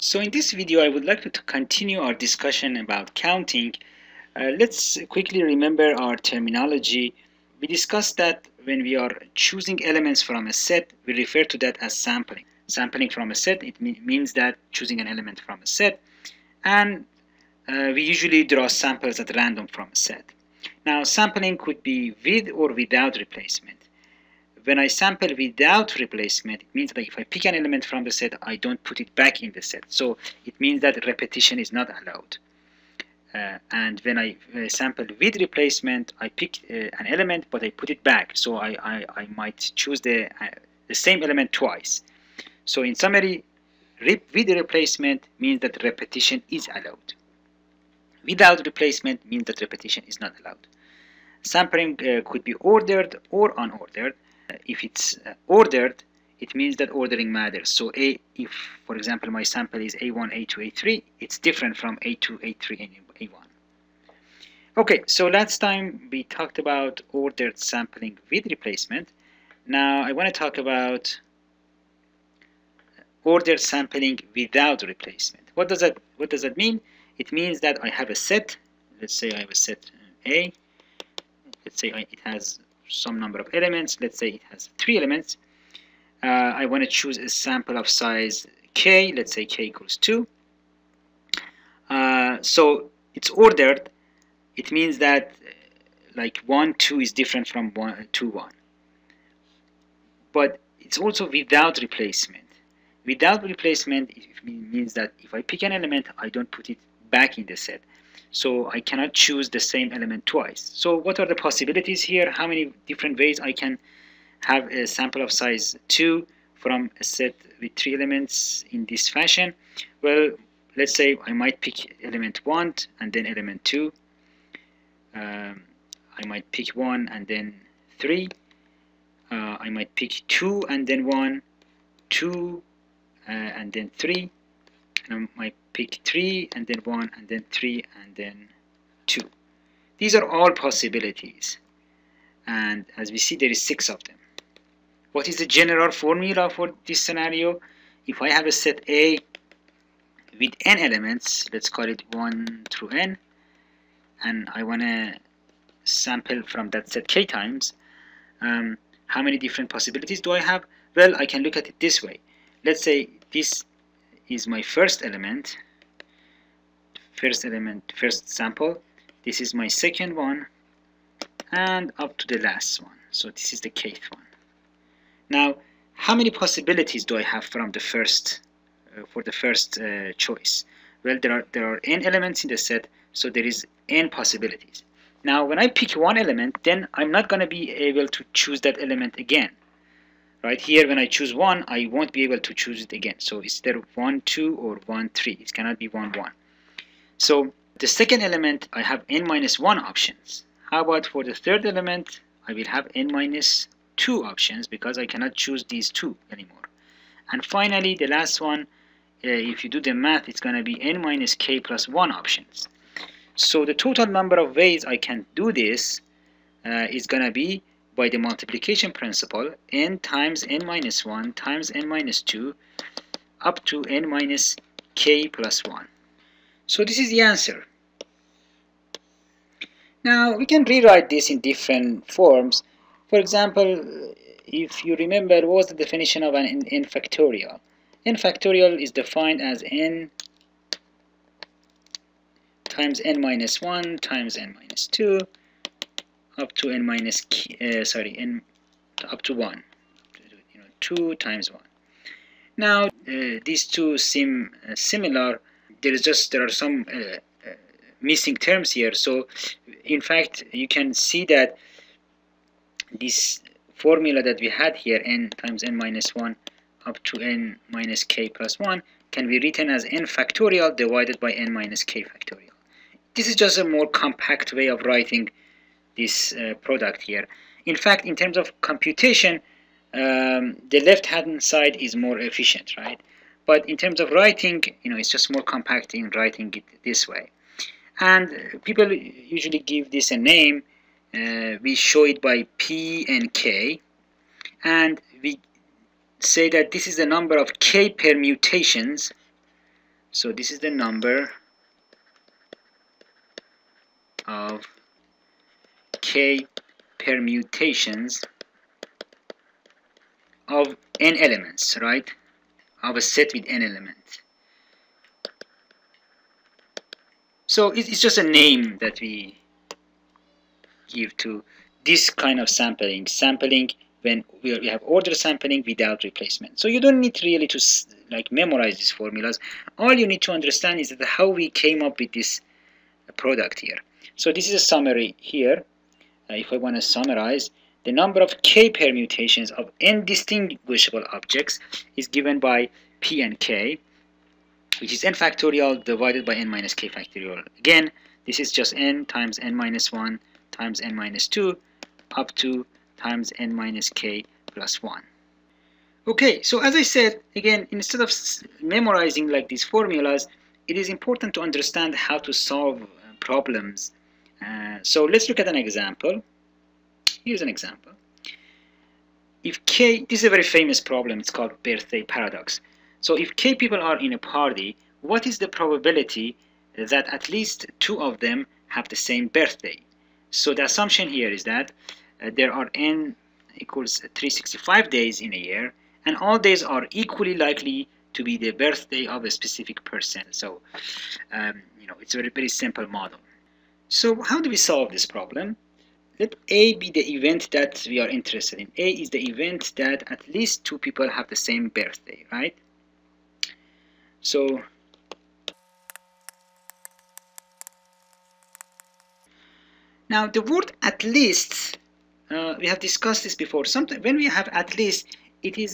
So in this video, I would like to continue our discussion about counting. Let's quickly remember our terminology. We discussed that when we are choosing elements from a set, we refer to that as sampling. Sampling from a set, it means that choosing an element from a set. And we usually draw samples at random from a set. Now, sampling could be with or without replacement. When I sample without replacement, it means that if I pick an element from the set, I don't put it back in the set. So it means that repetition is not allowed. And when I sample with replacement, I pick an element, but I put it back. So I might choose the same element twice. So in summary, with replacement means that repetition is allowed. Without replacement means that repetition is not allowed. Sampling could be ordered or unordered. If it's ordered, it means that ordering matters. So if, for example, my sample is A1, A2, A3, it's different from A2, A3, and A1. Okay, so last time we talked about ordered sampling with replacement. Now I want to talk about ordered sampling without replacement. What does that mean? It means that I have a set. Let's say I have a set A. Let's say it has some number of elements. Let's say it has 3 elements. I want to choose a sample of size k. Let's say k equals 2. So it's ordered. It means that like 1, 2 is different from 2, 1. But it's also without replacement. Without replacement, it means that if I pick an element, I don't put it back in the set. So I cannot choose the same element twice. So what are the possibilities here? How many different ways I can have a sample of size 2 from a set with 3 elements in this fashion? Well, let's say I might pick element 1 and then element 2. I might pick 1 and then 3. I might pick 2 and then 1, 2 and then 3. And I might pick 3 and then 1 and then 3 and then 2. These are all possibilities, and as we see, there is 6 of them. What is the general formula for this scenario? If I have a set A with n elements, let's call it 1 through n, and I want to sample from that set k times, how many different possibilities do I have? Well, I can look at it this way. Let's say this is my first sample. This is my second one, and up to the last one. So this is the kth one. Now, how many possibilities do I have from the first for the first choice? Well, there are n elements in the set, so there is n possibilities. Now, when I pick one element, then I'm not going to be able to choose that element again. Right here, when I choose 1, I won't be able to choose it again. So it's either 1, 2 or 1, 3. It cannot be 1, 1. So the second element, I have n minus 1 options. How about for the third element? I will have n minus 2 options because I cannot choose these 2 anymore. And finally, the last one, if you do the math, it's going to be n minus k plus 1 options. So the total number of ways I can do this is going to be by the multiplication principle, n times n minus 1 times n minus 2 up to n minus k plus 1. So this is the answer. Now we can rewrite this in different forms. For example, if you remember, what was the definition of an n factorial? N factorial is defined as n times n minus 1 times n minus 2 up to n minus up to 1, 2 times 1. Now these two seem similar. There are some missing terms here. So in fact, you can see that this formula that we had here, n times n minus 1 up to n minus k plus 1, can be written as n factorial divided by n minus k factorial. This is just a more compact way of writing this product here. In fact, in terms of computation, the left-hand side is more efficient, right? But in terms of writing, it's just more compact in writing it this way. And people usually give this a name. We show it by p and k, and we say that this is the number of k permutations So this is the number of k permutations of n elements, right? Of a set with n elements. So it's just a name that we give to this kind of sampling. Sampling when we have order sampling without replacement. So you don't need really to like memorize these formulas. All you need to understand is that how we came up with this product here. So this is a summary here. If I want to summarize, the number of k permutations of n distinguishable objects is given by p and k, which is n factorial divided by n minus k factorial. Again, this is just n times n minus 1 times n minus 2 up to times n minus k plus 1. Okay, so as I said, again, instead of memorizing like these formulas, it is important to understand how to solve problems. So let's look at an example. Here's an example. If k, this is a very famous problem, it's called birthday paradox. So if k people are in a party, what is the probability that at least 2 of them have the same birthday? So the assumption here is that there are n equals 365 days in a year, and all days are equally likely to be the birthday of a specific person. So you know, it's a very simple model. So how do we solve this problem? Let A be the event that we are interested in. A is the event that at least 2 people have the same birthday, right? So now the word at least, we have discussed this before. Sometimes when we have at least, it is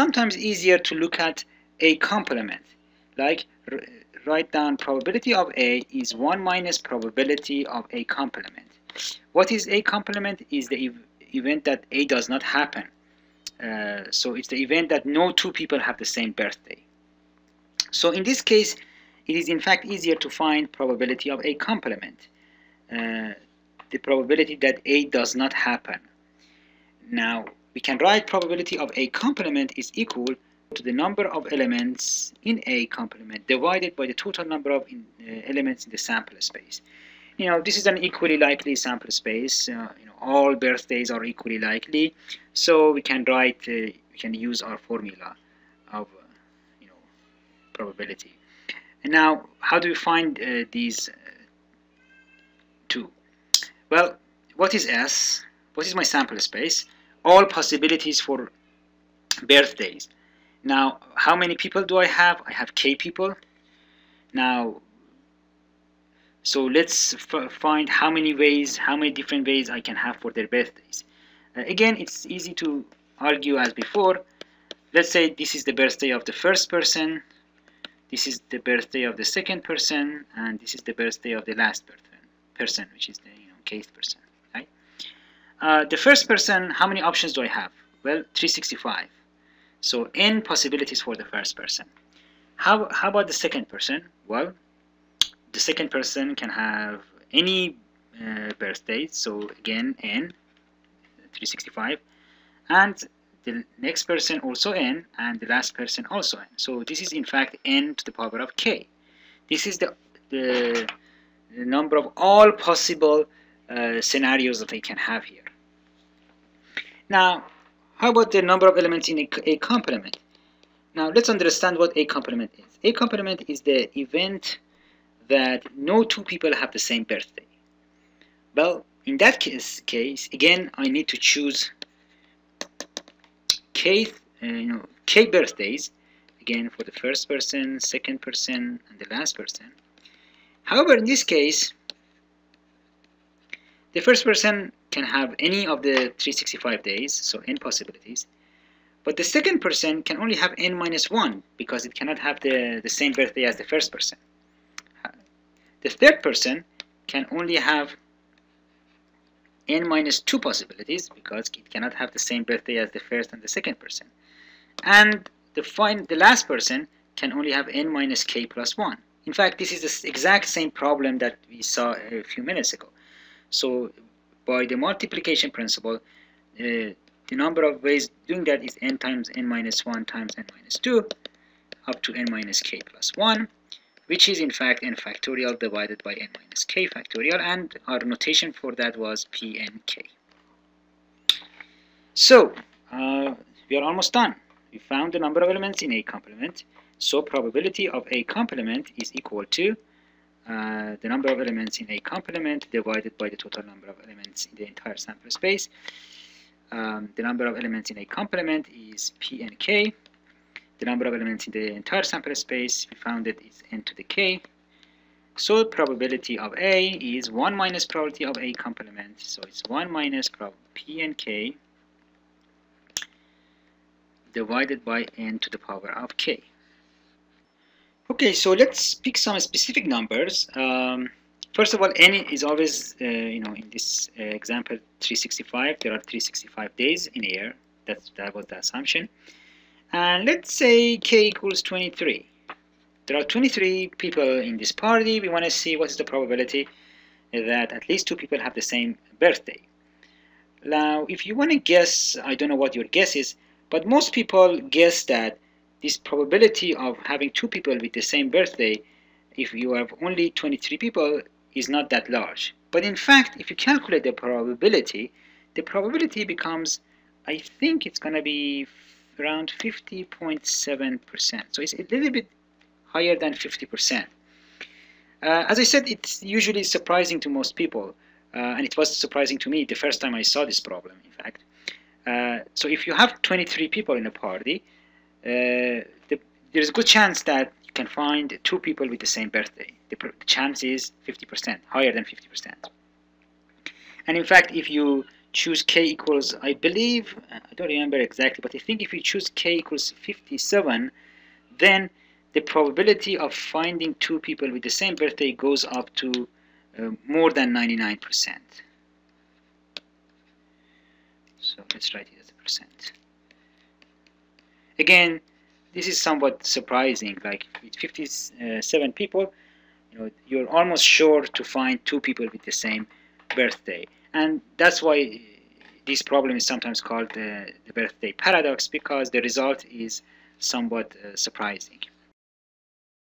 sometimes easier to look at a complement. Like write down probability of A is 1 minus probability of A complement. What is A complement? Is the event that A does not happen. So it's the event that no 2 people have the same birthday. So in this case, it is in fact easier to find probability of A complement, the probability that A does not happen. Now we can write probability of A complement is equal to the number of elements in A complement divided by the total number of elements in the sample space. You know, this is an equally likely sample space. You know, all birthdays are equally likely, so we can write, we can use our formula of you know, probability. And now, how do we find these two? Well, what is S? What is my sample space? All possibilities for birthdays. Now, how many people do I have? I have k people. Now, so let's find how many ways, how many different ways I can have for their birthdays. Again, it's easy to argue as before. Let's say this is the birthday of the first person, this is the birthday of the second person, and this is the birthday of the last person, which is the kth person, right? The first person, how many options do I have? Well, 365. So n possibilities for the first person. How about the second person? Well, the second person can have any birthday, so again n, 365, and the next person also n, and the last person also n. So this is in fact n to the power of k. This is the number of all possible scenarios that I can have here. Now, how about the number of elements in a complement? Now let's understand what a complement is. A complement is the event that no 2 people have the same birthday. Well, in that case, again, I need to choose k birthdays, again, for the first person, second person, and the last person. However, in this case, the first person can have any of the 365 days, so n possibilities, but the second person can only have n minus 1, because it cannot have the same birthday as the first person. The third person can only have n minus 2 possibilities, because it cannot have the same birthday as the first and the second person. And the last person can only have n minus k plus 1. In fact, this is the exact same problem that we saw a few minutes ago. So by the multiplication principle, the number of ways doing that is n times n minus 1 times n minus 2 up to n minus k plus 1. which is in fact n factorial divided by n minus k factorial, and our notation for that was pnk. So we are almost done. We found the number of elements in A complement, so probability of A complement is equal to the number of elements in A complement divided by the total number of elements in the entire sample space. The number of elements in A complement is pnk. The number of elements in the entire sample space, we found it is n to the k. So probability of A is 1 minus probability of A complement, so it's 1 minus pnk divided by n to the power of k. Okay, so let's pick some specific numbers. First of all, n is always, in this example, 365. There are 365 days in a year. That was the assumption. And let's say k equals 23. There are 23 people in this party. We want to see what is the probability that at least 2 people have the same birthday. Now, if you want to guess, I don't know what your guess is, but most people guess that this probability of having 2 people with the same birthday, if you have only 23 people, is not that large. But in fact, if you calculate the probability becomes, I think it's going to be around 50.7%. So it's a little bit higher than 50%. As I said, it's usually surprising to most people. And it was surprising to me the first time I saw this problem, in fact. So if you have 23 people in a party, there is a good chance that you can find 2 people with the same birthday. The chance is 50%, higher than 50%. And in fact, if you choose k equals, I believe, I don't remember exactly, but I think if you choose k equals 57, then the probability of finding 2 people with the same birthday goes up to more than 99%. So let's write it as a percent. Again, this is somewhat surprising. Like with 57 people, you're almost sure to find 2 people with the same birthday, and that's why this problem is sometimes called the birthday paradox, because the result is somewhat surprising.